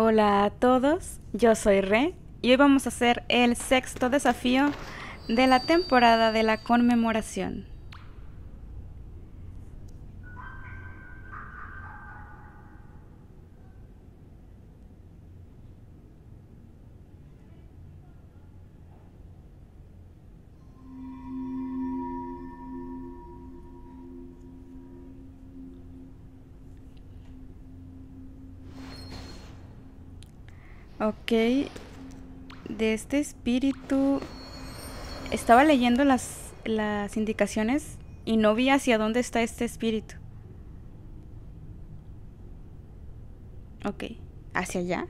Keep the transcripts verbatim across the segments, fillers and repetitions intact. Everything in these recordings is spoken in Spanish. Hola a todos, yo soy Re y hoy vamos a hacer el sexto desafío de la temporada de la conmemoración. Ok, de este espíritu estaba leyendo las, las indicaciones y no vi hacia dónde está este espíritu. Ok, hacia allá.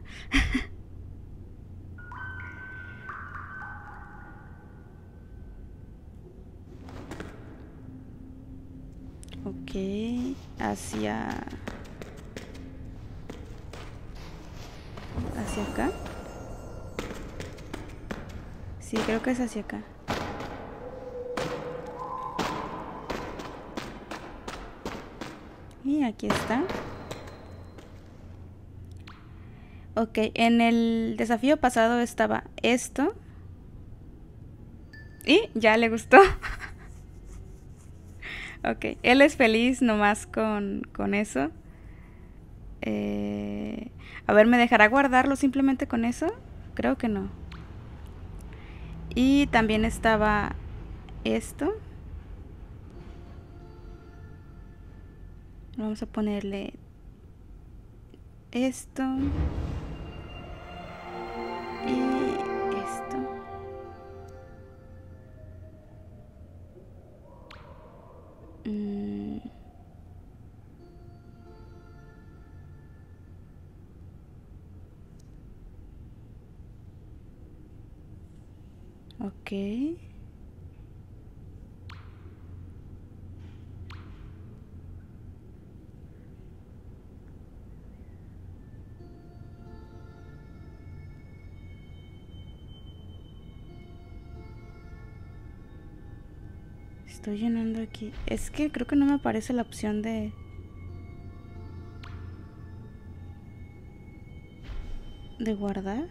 Ok, hacia... hacia acá. Sí, creo que es hacia acá. Y aquí está. Ok, en el desafío pasado estaba esto. Y ya le gustó. Ok, él es feliz nomás con, con eso. Eh, a ver, ¿me dejará guardarlo simplemente con eso? Creo que no. Y también estaba esto. Vamos a ponerle esto. Y esto. Mm. Ok. Estoy llenando aquí. Es que creo que no me aparece la opción de... de guardar.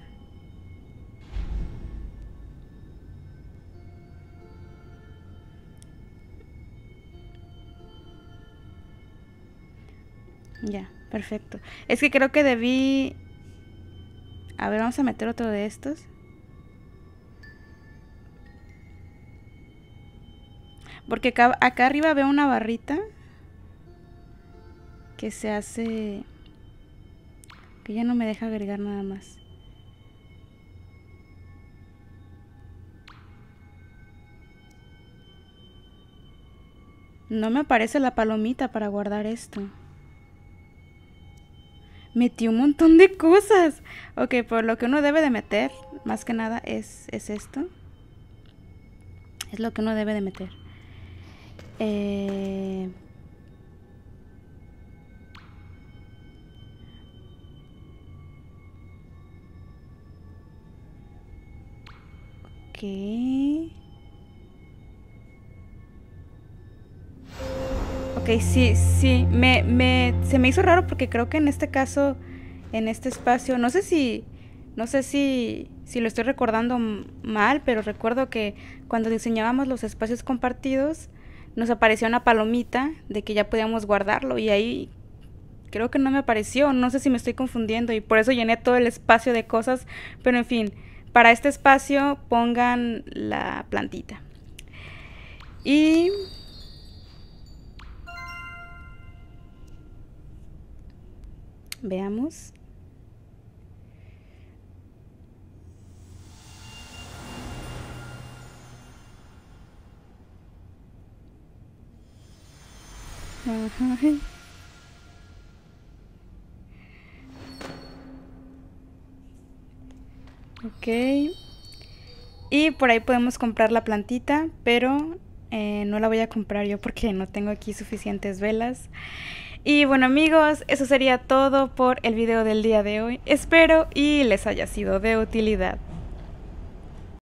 Ya, perfecto. Es que creo que debí... A ver, vamos a meter otro de estos. Porque acá, acá arriba veo una barrita que se hace... que ya no me deja agregar nada más. No me aparece la palomita para guardar esto. Metí un montón de cosas. Ok, por lo que uno debe de meter, más que nada, es, es esto. Es lo que uno debe de meter. Eh... Ok. Ok, sí, sí, me, me, se me hizo raro porque creo que en este caso, en este espacio, no sé si, no sé si, si lo estoy recordando mal, pero recuerdo que cuando diseñábamos los espacios compartidos, nos aparecía una palomita de que ya podíamos guardarlo y ahí creo que no me apareció, no sé si me estoy confundiendo y por eso llené todo el espacio de cosas, pero en fin, para este espacio pongan la plantita. Y... veamos. Ajá. Ok. Y por ahí podemos comprar la plantita, pero eh, no la voy a comprar yo porque no tengo aquí suficientes velas. Y bueno amigos, eso sería todo por el video del día de hoy. Espero y les haya sido de utilidad.